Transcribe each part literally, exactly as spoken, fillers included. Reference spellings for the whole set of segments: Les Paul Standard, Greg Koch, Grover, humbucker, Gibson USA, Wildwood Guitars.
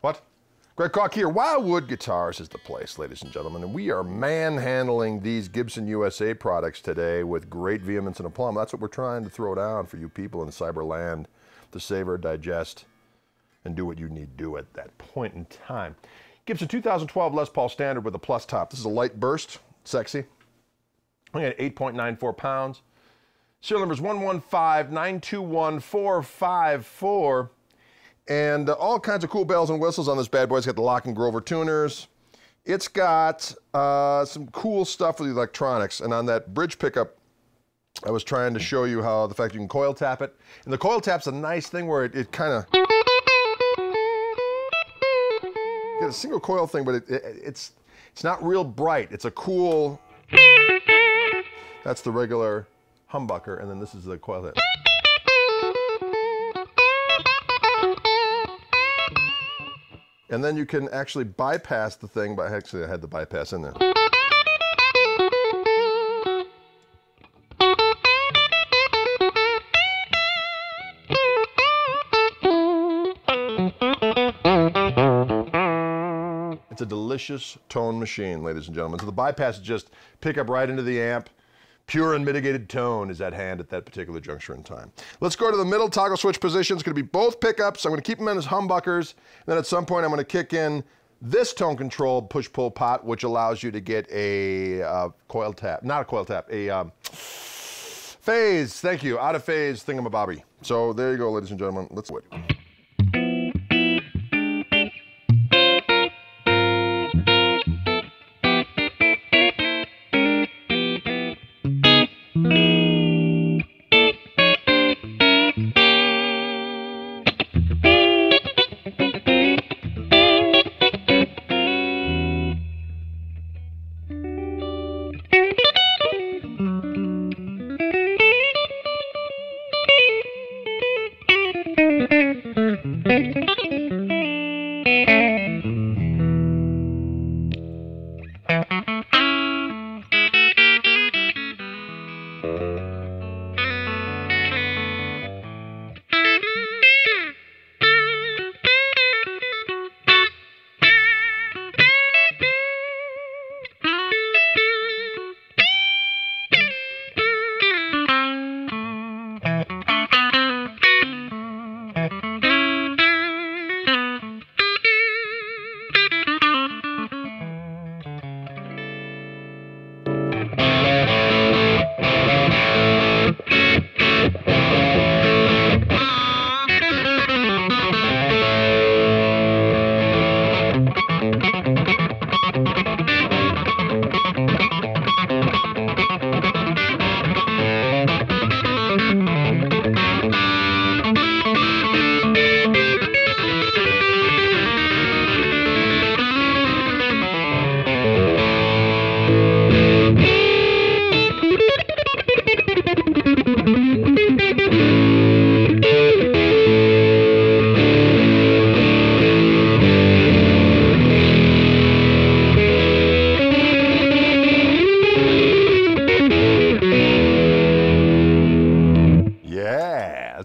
What? Greg Koch here. Wildwood Guitars is the place, ladies and gentlemen, and we are manhandling these Gibson U S A products today with great vehemence and aplomb. That's what we're trying to throw down for you people in cyberland to savor, digest, and do what you need to do at that point in time. Gibson two thousand twelve Les Paul Standard with a plus top. This is a light burst, sexy. I got eight point nine four pounds. Serial numbers one one five nine two one four five four. And uh, all kinds of cool bells and whistles on this bad boy. It's got the Lock and Grover tuners. It's got uh, some cool stuff with the electronics. And on that bridge pickup, I was trying to show you how the fact you can coil tap it. And the coil tap's a nice thing where it, it kind of... You get a single coil thing, but it, it, it's, it's not real bright. It's a cool... That's the regular humbucker, and then this is the coil tap. And then you can actually bypass the thing, but actually I had the bypass in there. It's a delicious tone machine, ladies and gentlemen. So the bypass is just pick up right into the amp. Pure and mitigated tone is at hand at that particular juncture in time. Let's go to the middle toggle switch position. It's going to be both pickups. I'm going to keep them in as humbuckers. And then at some point, I'm going to kick in this tone control push-pull pot, which allows you to get a uh, coil tap. Not a coil tap. A um, phase. Thank you. Out of phase thingamabobby. So there you go, ladies and gentlemen. Let's do it.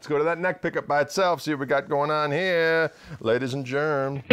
go to that neck pickup by itself, see what we got going on here, ladies and germ.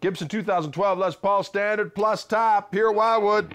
Gibson two thousand twelve Les Paul Standard plus top here at Wildwood.